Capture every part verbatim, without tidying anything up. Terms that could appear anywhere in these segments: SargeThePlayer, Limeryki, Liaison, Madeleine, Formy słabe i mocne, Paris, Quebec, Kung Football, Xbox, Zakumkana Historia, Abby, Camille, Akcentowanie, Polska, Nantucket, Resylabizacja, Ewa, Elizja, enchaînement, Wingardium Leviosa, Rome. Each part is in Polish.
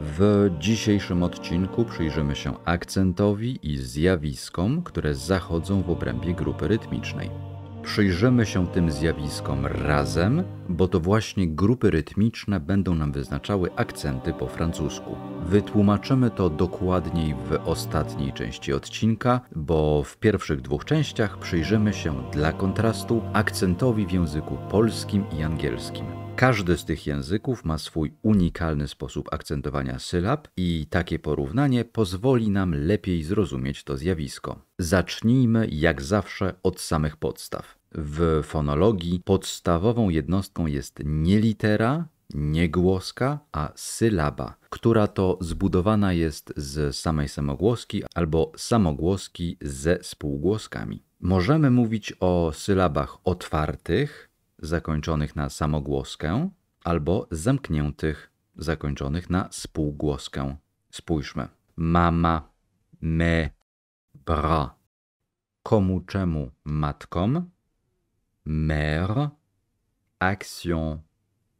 W dzisiejszym odcinku przyjrzymy się akcentowi i zjawiskom, które zachodzą w obrębie grupy rytmicznej. Przyjrzymy się tym zjawiskom razem, bo to właśnie grupy rytmiczne będą nam wyznaczały akcenty po francusku. Wytłumaczymy to dokładniej w ostatniej części odcinka, bo w pierwszych dwóch częściach przyjrzymy się dla kontrastu akcentowi w języku polskim i angielskim. Każdy z tych języków ma swój unikalny sposób akcentowania sylab i takie porównanie pozwoli nam lepiej zrozumieć to zjawisko. Zacznijmy, jak zawsze, od samych podstaw. W fonologii podstawową jednostką jest nie litera, nie głoska, a sylaba, która to zbudowana jest z samej samogłoski albo samogłoski ze spółgłoskami. Możemy mówić o sylabach otwartych, zakończonych na samogłoskę, albo zamkniętych, zakończonych na spółgłoskę. Spójrzmy. Mama, me, bra. Komu, czemu, matkom. Mère, action.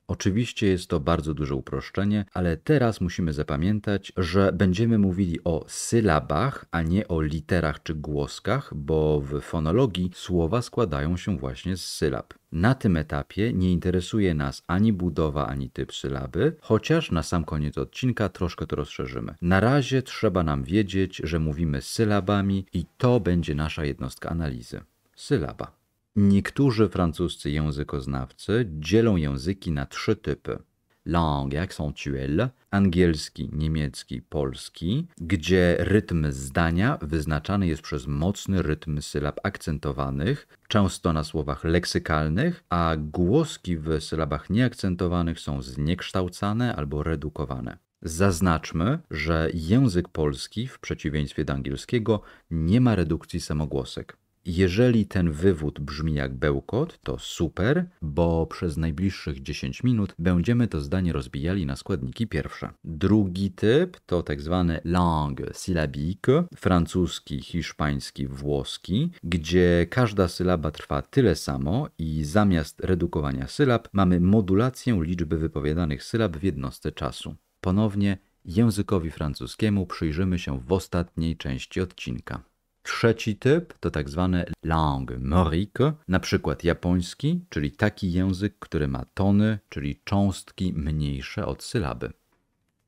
Oczywiście jest to bardzo duże uproszczenie, ale teraz musimy zapamiętać, że będziemy mówili o sylabach, a nie o literach czy głoskach, bo w fonologii słowa składają się właśnie z sylab. Na tym etapie nie interesuje nas ani budowa, ani typ sylaby, chociaż na sam koniec odcinka troszkę to rozszerzymy. Na razie trzeba nam wiedzieć, że mówimy sylabami i to będzie nasza jednostka analizy. Sylaba. Niektórzy francuscy językoznawcy dzielą języki na trzy typy. Langue accentuelle, angielski, niemiecki, polski, gdzie rytm zdania wyznaczany jest przez mocny rytm sylab akcentowanych, często na słowach leksykalnych, a głoski w sylabach nieakcentowanych są zniekształcane albo redukowane. Zaznaczmy, że język polski, w przeciwieństwie do angielskiego, nie ma redukcji samogłosek. Jeżeli ten wywód brzmi jak bełkot, to super, bo przez najbliższych dziesięć minut będziemy to zdanie rozbijali na składniki pierwsze. Drugi typ to tak zwany langue syllabique, francuski, hiszpański, włoski, gdzie każda sylaba trwa tyle samo i zamiast redukowania sylab mamy modulację liczby wypowiadanych sylab w jednostce czasu. Ponownie językowi francuskiemu przyjrzymy się w ostatniej części odcinka. Trzeci typ to tak zwane langue morique, na przykład japoński, czyli taki język, który ma tony, czyli cząstki mniejsze od sylaby.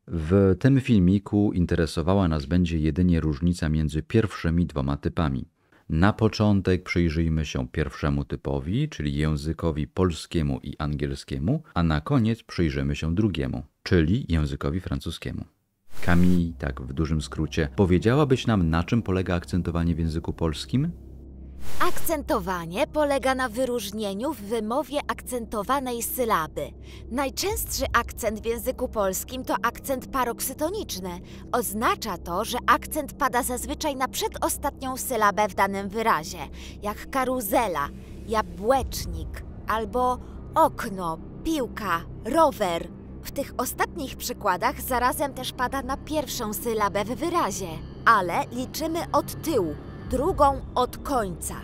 W tym filmiku interesowała nas będzie jedynie różnica między pierwszymi dwoma typami. Na początek przyjrzyjmy się pierwszemu typowi, czyli językowi polskiemu i angielskiemu, a na koniec przyjrzymy się drugiemu, czyli językowi francuskiemu. Camille, tak w dużym skrócie, powiedziałabyś nam, na czym polega akcentowanie w języku polskim? Akcentowanie polega na wyróżnieniu w wymowie akcentowanej sylaby. Najczęstszy akcent w języku polskim to akcent paroksytoniczny. Oznacza to, że akcent pada zazwyczaj na przedostatnią sylabę w danym wyrazie, jak karuzela, jabłecznik albo okno, piłka, rower. W tych ostatnich przykładach zarazem też pada na pierwszą sylabę w wyrazie, ale liczymy od tyłu, drugą od końca.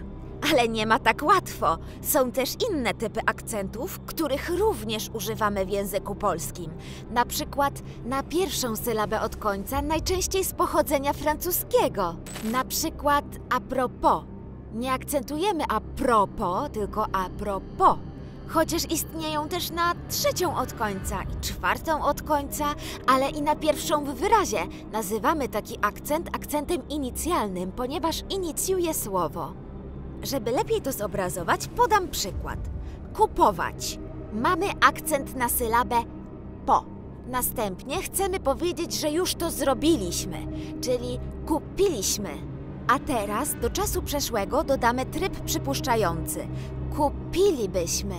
Ale nie ma tak łatwo. Są też inne typy akcentów, których również używamy w języku polskim. Na przykład na pierwszą sylabę od końca, najczęściej z pochodzenia francuskiego. Na przykład a propos. Nie akcentujemy a propos, tylko a propos. Chociaż istnieją też na trzecią od końca i czwartą od końca, ale i na pierwszą w wyrazie. Nazywamy taki akcent akcentem inicjalnym, ponieważ inicjuje słowo. Żeby lepiej to zobrazować, podam przykład. Kupować. Mamy akcent na sylabę po. Następnie chcemy powiedzieć, że już to zrobiliśmy, czyli kupiliśmy. A teraz do czasu przeszłego dodamy tryb przypuszczający. Kupilibyśmy.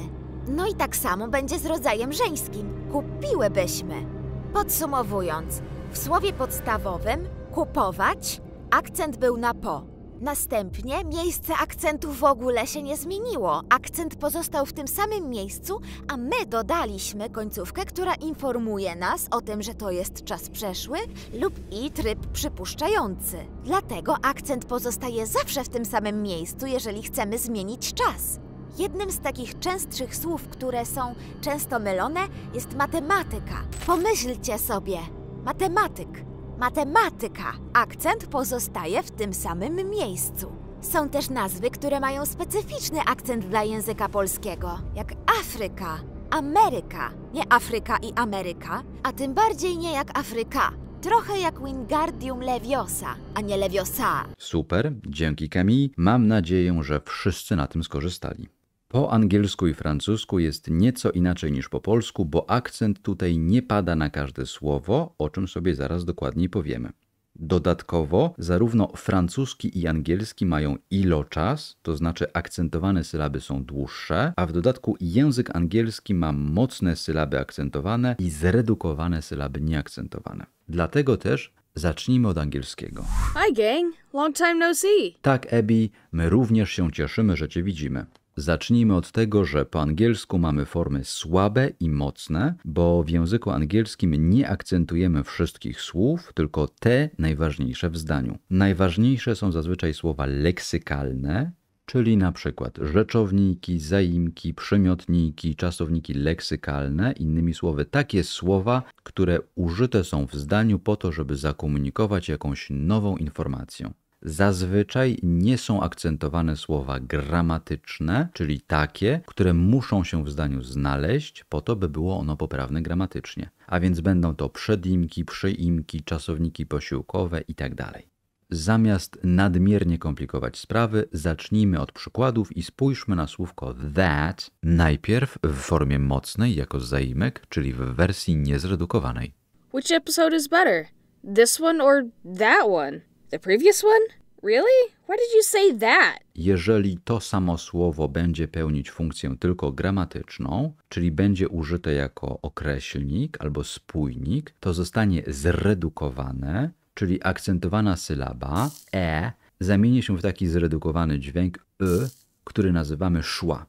No i tak samo będzie z rodzajem żeńskim. Kupiłybyśmy. Podsumowując, w słowie podstawowym kupować akcent był na po. Następnie miejsce akcentu w ogóle się nie zmieniło. Akcent pozostał w tym samym miejscu, a my dodaliśmy końcówkę, która informuje nas o tym, że to jest czas przeszły lub i tryb przypuszczający. Dlatego akcent pozostaje zawsze w tym samym miejscu, jeżeli chcemy zmienić czas. Jednym z takich częstszych słów, które są często mylone, jest matematyka. Pomyślcie sobie, matematyk. Matematyka. Akcent pozostaje w tym samym miejscu. Są też nazwy, które mają specyficzny akcent dla języka polskiego, jak Afryka, Ameryka. Nie Afryka i Ameryka, a tym bardziej nie jak Afryka. Trochę jak Wingardium Leviosa, a nie Leviosa. Super, dzięki Camille. Mam nadzieję, że wszyscy na tym skorzystali. Po angielsku i francusku jest nieco inaczej niż po polsku, bo akcent tutaj nie pada na każde słowo, o czym sobie zaraz dokładniej powiemy. Dodatkowo zarówno francuski i angielski mają iloczas, to znaczy akcentowane sylaby są dłuższe, a w dodatku język angielski ma mocne sylaby akcentowane i zredukowane sylaby nieakcentowane. Dlatego też zacznijmy od angielskiego. Hi gang, long time no see. Tak, Abby, my również się cieszymy, że cię widzimy. Zacznijmy od tego, że po angielsku mamy formy słabe i mocne, bo w języku angielskim nie akcentujemy wszystkich słów, tylko te najważniejsze w zdaniu. Najważniejsze są zazwyczaj słowa leksykalne, czyli na przykład rzeczowniki, zaimki, przymiotniki, czasowniki leksykalne, innymi słowy takie słowa, które użyte są w zdaniu po to, żeby zakomunikować jakąś nową informację. Zazwyczaj nie są akcentowane słowa gramatyczne, czyli takie, które muszą się w zdaniu znaleźć po to, by było ono poprawne gramatycznie. A więc będą to przedimki, przyimki, czasowniki posiłkowe itd. Zamiast nadmiernie komplikować sprawy, zacznijmy od przykładów i spójrzmy na słówko that najpierw w formie mocnej jako zaimek, czyli w wersji niezredukowanej. Which episode is better? This one or that one? The previous one? Really? Why did you say that? Jeżeli to samo słowo będzie pełnić funkcję tylko gramatyczną, czyli będzie użyte jako określnik albo spójnik, to zostanie zredukowane, czyli akcentowana sylaba e zamieni się w taki zredukowany dźwięk y, który nazywamy szła.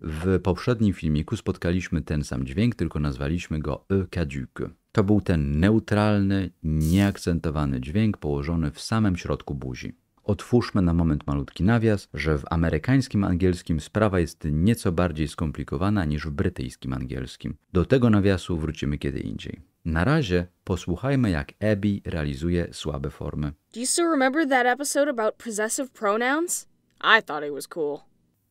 W poprzednim filmiku spotkaliśmy ten sam dźwięk, tylko nazwaliśmy go e caduc. To był ten neutralny, nieakcentowany dźwięk położony w samym środku buzi. Otwórzmy na moment malutki nawias, że w amerykańskim angielskim sprawa jest nieco bardziej skomplikowana niż w brytyjskim angielskim. Do tego nawiasu wrócimy kiedy indziej. Na razie posłuchajmy, jak Abby realizuje słabe formy. Do you still remember that episode about possessive pronouns? I thought it was cool.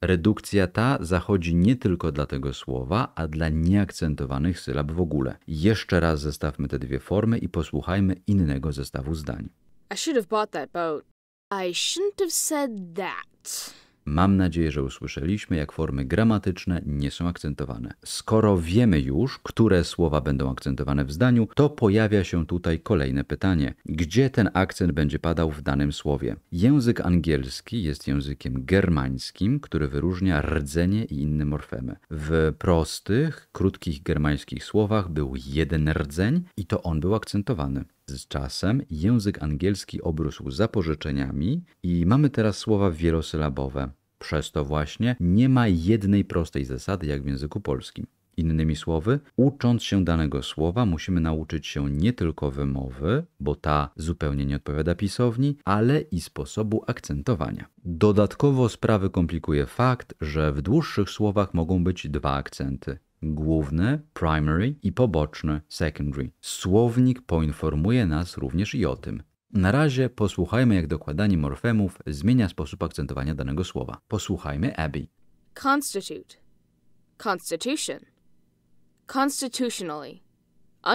Redukcja ta zachodzi nie tylko dla tego słowa, a dla nieakcentowanych sylab w ogóle. Jeszcze raz zestawmy te dwie formy i posłuchajmy innego zestawu zdań. I should have bought that boat. I shouldn't have said that. Mam nadzieję, że usłyszeliśmy, jak formy gramatyczne nie są akcentowane. Skoro wiemy już, które słowa będą akcentowane w zdaniu, to pojawia się tutaj kolejne pytanie. Gdzie ten akcent będzie padał w danym słowie? Język angielski jest językiem germańskim, który wyróżnia rdzenie i inne morfemy. W prostych, krótkich germańskich słowach był jeden rdzeń i to on był akcentowany. Z czasem język angielski obrósł zapożyczeniami i mamy teraz słowa wielosylabowe. Przez to właśnie nie ma jednej prostej zasady jak w języku polskim. Innymi słowy, ucząc się danego słowa musimy nauczyć się nie tylko wymowy, bo ta zupełnie nie odpowiada pisowni, ale i sposobu akcentowania. Dodatkowo sprawy komplikuje fakt, że w dłuższych słowach mogą być dwa akcenty. Główny, primary i poboczny, secondary. Słownik poinformuje nas również i o tym. Na razie posłuchajmy, jak dokładanie morfemów zmienia sposób akcentowania danego słowa. Posłuchajmy Abby. Constitute. Constitution. Constitutionally.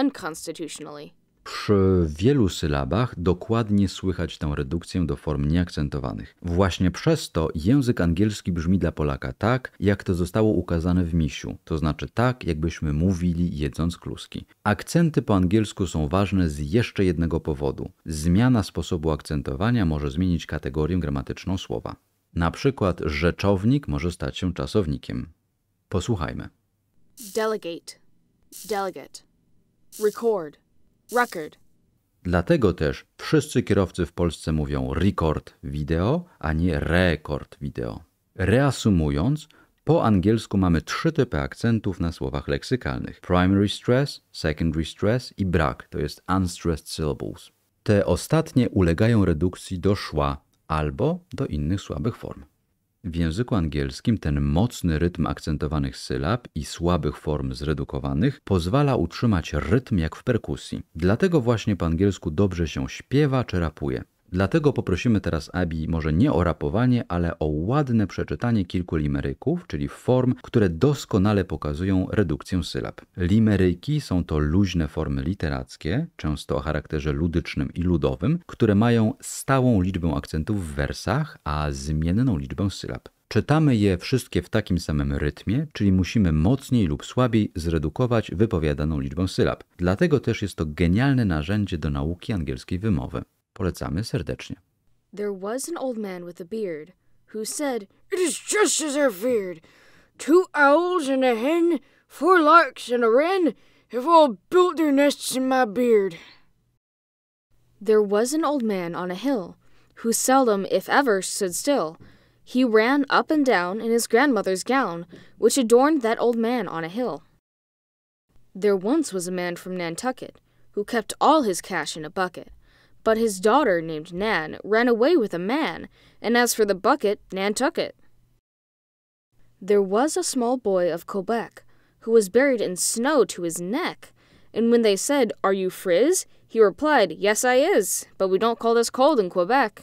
Unconstitutionally. Przy wielu sylabach dokładnie słychać tę redukcję do form nieakcentowanych. Właśnie przez to język angielski brzmi dla Polaka tak, jak to zostało ukazane w misiu, to znaczy tak, jakbyśmy mówili jedząc kluski. Akcenty po angielsku są ważne z jeszcze jednego powodu. Zmiana sposobu akcentowania może zmienić kategorię gramatyczną słowa. Na przykład rzeczownik może stać się czasownikiem. Posłuchajmy. Delegate. Delegate. Record. Record. Dlatego też wszyscy kierowcy w Polsce mówią record video, a nie rekord video. Reasumując, po angielsku mamy trzy typy akcentów na słowach leksykalnych. Primary stress, secondary stress i brak, to jest unstressed syllables. Te ostatnie ulegają redukcji do szła albo do innych słabych form. W języku angielskim ten mocny rytm akcentowanych sylab i słabych form zredukowanych pozwala utrzymać rytm jak w perkusji. Dlatego właśnie po angielsku dobrze się śpiewa czy rapuje. Dlatego poprosimy teraz Abby może nie o rapowanie, ale o ładne przeczytanie kilku limeryków, czyli form, które doskonale pokazują redukcję sylab. Limeryki są to luźne formy literackie, często o charakterze ludycznym i ludowym, które mają stałą liczbę akcentów w wersach, a zmienną liczbę sylab. Czytamy je wszystkie w takim samym rytmie, czyli musimy mocniej lub słabiej zredukować wypowiadaną liczbę sylab. Dlatego też jest to genialne narzędzie do nauki angielskiej wymowy. Polecamy serdecznie. There was an old man with a beard who said, "It is just as I feared. Two owls and a hen, four larks and a wren have all built their nests in my beard." There was an old man on a hill who seldom, if ever, stood still. He ran up and down in his grandmother's gown, which adorned that old man on a hill. There once was a man from Nantucket who kept all his cash in a bucket. But his daughter, named Nan, ran away with a man, and as for the bucket, Nan took it. There was a small boy of Quebec, who was buried in snow to his neck, and when they said, "Are you friz?" he replied, "Yes, I is, but we don't call this cold in Quebec."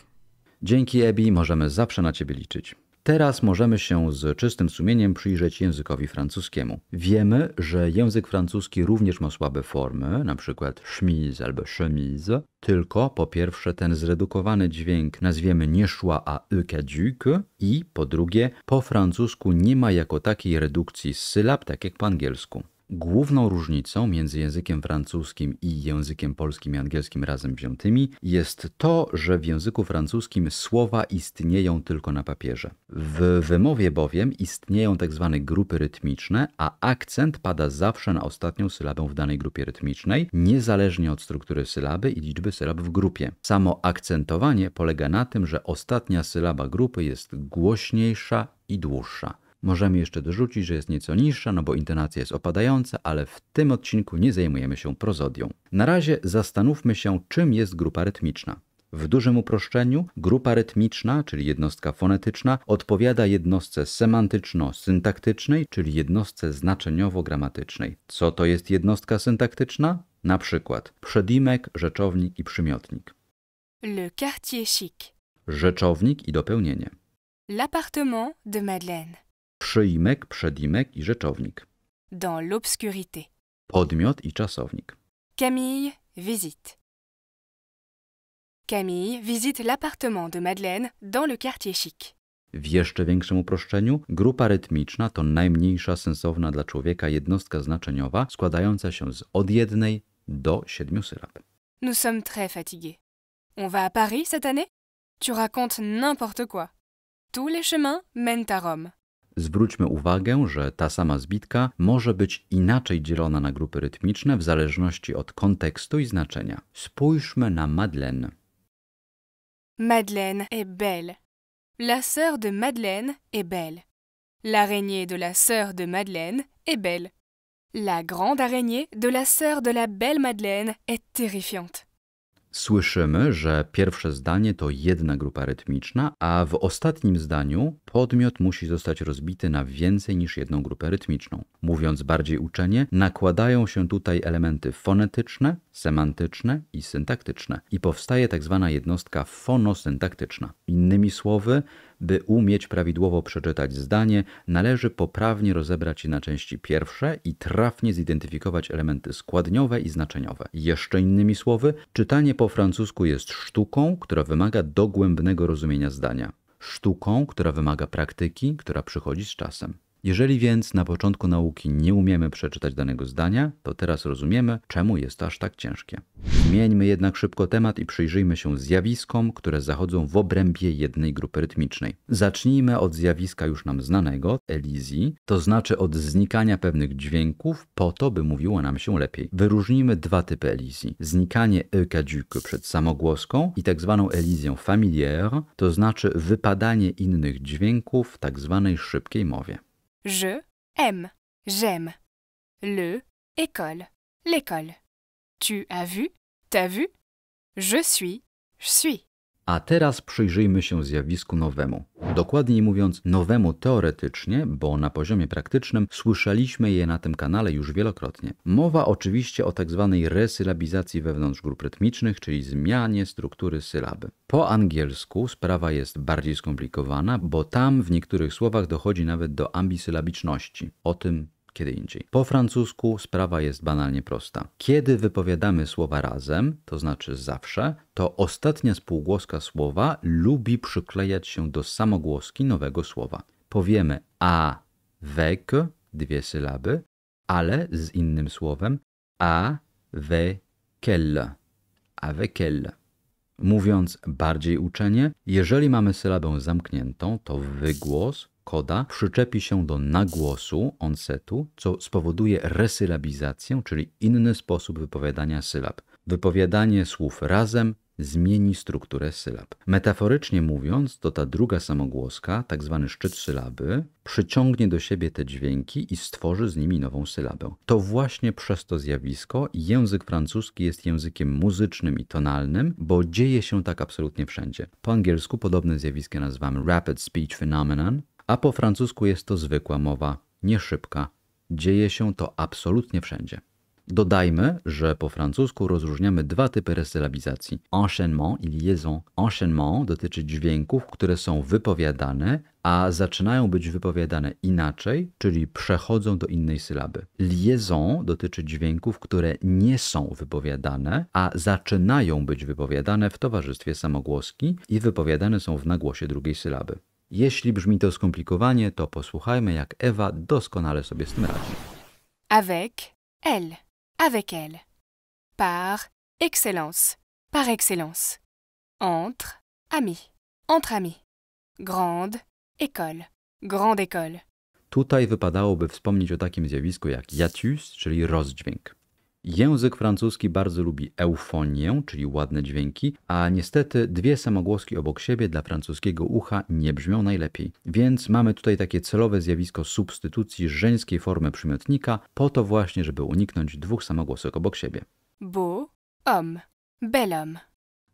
Dzięki Abby możemy zawsze na ciebie liczyć. Teraz możemy się z czystym sumieniem przyjrzeć językowi francuskiemu. Wiemy, że język francuski również ma słabe formy, np. chemise albo chemise, tylko po pierwsze ten zredukowany dźwięk nazwiemy nie szła, a e-caduc, i po drugie po francusku nie ma jako takiej redukcji sylab, tak jak po angielsku. Główną różnicą między językiem francuskim i językiem polskim i angielskim razem wziętymi jest to, że w języku francuskim słowa istnieją tylko na papierze. W wymowie bowiem istnieją tzw. grupy rytmiczne, a akcent pada zawsze na ostatnią sylabę w danej grupie rytmicznej, niezależnie od struktury sylaby i liczby sylab w grupie. Samo akcentowanie polega na tym, że ostatnia sylaba grupy jest głośniejsza i dłuższa. Możemy jeszcze dorzucić, że jest nieco niższa, no bo intonacja jest opadająca, ale w tym odcinku nie zajmujemy się prozodią. Na razie zastanówmy się, czym jest grupa rytmiczna. W dużym uproszczeniu grupa rytmiczna, czyli jednostka fonetyczna, odpowiada jednostce semantyczno-syntaktycznej, czyli jednostce znaczeniowo-gramatycznej. Co to jest jednostka syntaktyczna? Na przykład przedimek, rzeczownik i przymiotnik. Le quartier chic. Rzeczownik i dopełnienie. L'appartement de Madeleine. Przyimek, przedimek i rzeczownik. Dans l'obscurité. Podmiot i czasownik. Camille visite. Camille visite l'appartement de Madeleine dans le quartier chic. W jeszcze większym uproszczeniu grupa rytmiczna to najmniejsza sensowna dla człowieka jednostka znaczeniowa składająca się z od jednej do siedmiu sylab. Nous sommes très fatigués. On va à Paris cette année? Tu racontes n'importe quoi. Tous les chemins mènent à Rome. Zwróćmy uwagę, że ta sama zbitka może być inaczej dzielona na grupy rytmiczne w zależności od kontekstu i znaczenia. Spójrzmy na Madeleine. Madeleine est belle. La sœur de Madeleine est belle. L'araignée de la sœur de Madeleine est belle. La grande araignée de la sœur de la belle Madeleine est terrifiante. Słyszymy, że pierwsze zdanie to jedna grupa rytmiczna, a w ostatnim zdaniu podmiot musi zostać rozbity na więcej niż jedną grupę rytmiczną. Mówiąc bardziej uczenie, nakładają się tutaj elementy fonetyczne, semantyczne i syntaktyczne i powstaje tak zwana jednostka fonosyntaktyczna. Innymi słowy, by umieć prawidłowo przeczytać zdanie, należy poprawnie rozebrać je na części pierwsze i trafnie zidentyfikować elementy składniowe i znaczeniowe. Jeszcze innymi słowy, czytanie po francusku jest sztuką, która wymaga dogłębnego rozumienia zdania. Sztuką, która wymaga praktyki, która przychodzi z czasem. Jeżeli więc na początku nauki nie umiemy przeczytać danego zdania, to teraz rozumiemy, czemu jest to aż tak ciężkie. Zmieńmy jednak szybko temat i przyjrzyjmy się zjawiskom, które zachodzą w obrębie jednej grupy rytmicznej. Zacznijmy od zjawiska już nam znanego, elizji, to znaczy od znikania pewnych dźwięków po to, by mówiło nam się lepiej. Wyróżnijmy dwa typy elizji. Znikanie e-caduc przed samogłoską i tak zwaną elizję familière, to znaczy wypadanie innych dźwięków w tak zwanej szybkiej mowie. Je aime, j'aime. Le, école, l'école. Tu as vu, t'as vu. Je suis, je suis. A teraz przyjrzyjmy się zjawisku nowemu. Dokładniej mówiąc nowemu teoretycznie, bo na poziomie praktycznym słyszeliśmy je na tym kanale już wielokrotnie. Mowa oczywiście o tak zwanej resylabizacji wewnątrz grup rytmicznych, czyli zmianie struktury sylaby. Po angielsku sprawa jest bardziej skomplikowana, bo tam w niektórych słowach dochodzi nawet do ambisylabiczności. O tym kiedy indziej. Po francusku sprawa jest banalnie prosta. Kiedy wypowiadamy słowa razem, to znaczy zawsze, to ostatnia spółgłoska słowa lubi przyklejać się do samogłoski nowego słowa. Powiemy avec, dwie sylaby, ale z innym słowem avec elle, avec elle. Mówiąc bardziej uczenie, jeżeli mamy sylabę zamkniętą, to wygłos, koda, przyczepi się do nagłosu, onsetu, co spowoduje resylabizację, czyli inny sposób wypowiadania sylab. Wypowiadanie słów razem zmieni strukturę sylab. Metaforycznie mówiąc, to ta druga samogłoska, tak zwany szczyt sylaby, przyciągnie do siebie te dźwięki i stworzy z nimi nową sylabę. To właśnie przez to zjawisko język francuski jest językiem muzycznym i tonalnym, bo dzieje się tak absolutnie wszędzie. Po angielsku podobne zjawisko nazywamy rapid speech phenomenon, a po francusku jest to zwykła mowa, nie szybka. Dzieje się to absolutnie wszędzie. Dodajmy, że po francusku rozróżniamy dwa typy resylabizacji. Enchaînement i liaison. Enchaînement dotyczy dźwięków, które są wypowiadane, a zaczynają być wypowiadane inaczej, czyli przechodzą do innej sylaby. Liaison dotyczy dźwięków, które nie są wypowiadane, a zaczynają być wypowiadane w towarzystwie samogłoski i wypowiadane są w nagłosie drugiej sylaby. Jeśli brzmi to skomplikowanie, to posłuchajmy, jak Ewa doskonale sobie z tym radzi. Avec elle. Avec elle. Par excellence. Par excellence. Entre amis. Entre amis. Grande école. Grande école. Tutaj wypadałoby wspomnieć o takim zjawisku jak hiatus, czyli rozdźwięk. Język francuski bardzo lubi eufonię, czyli ładne dźwięki, a niestety dwie samogłoski obok siebie dla francuskiego ucha nie brzmią najlepiej. Więc mamy tutaj takie celowe zjawisko substytucji żeńskiej formy przymiotnika, po to właśnie, żeby uniknąć dwóch samogłosek obok siebie. Beau homme, bel homme.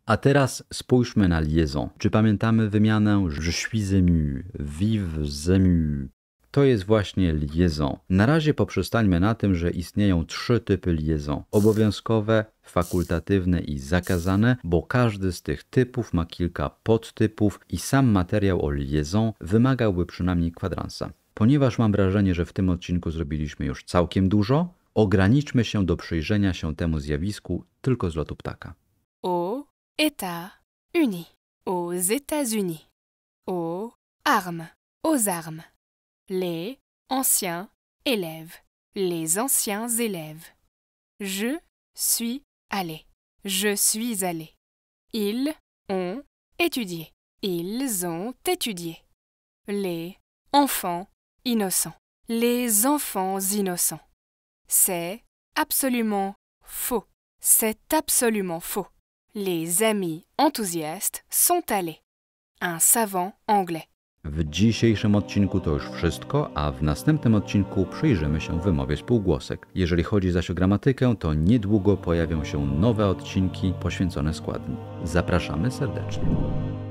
A teraz spójrzmy na liaison. Czy pamiętamy wymianę je suis ému, vive ému? To jest właśnie liaison. Na razie poprzestańmy na tym, że istnieją trzy typy liaison. Obowiązkowe, fakultatywne i zakazane, bo każdy z tych typów ma kilka podtypów i sam materiał o liaison wymagałby przynajmniej kwadransa. Ponieważ mam wrażenie, że w tym odcinku zrobiliśmy już całkiem dużo, ograniczmy się do przyjrzenia się temu zjawisku tylko z lotu ptaka. Aux États-Unis, aux États-Unis, aux armes, aux armes. Les anciens élèves, les anciens élèves. Je suis allé, je suis allé. Ils ont étudié, ils ont étudié. Les enfants innocents, les enfants innocents. C'est absolument faux, c'est absolument faux. Les amis enthousiastes sont allés. Un savant anglais. W dzisiejszym odcinku to już wszystko, a w następnym odcinku przyjrzymy się wymowie spółgłosek. Jeżeli chodzi zaś o gramatykę, to niedługo pojawią się nowe odcinki poświęcone składni. Zapraszamy serdecznie.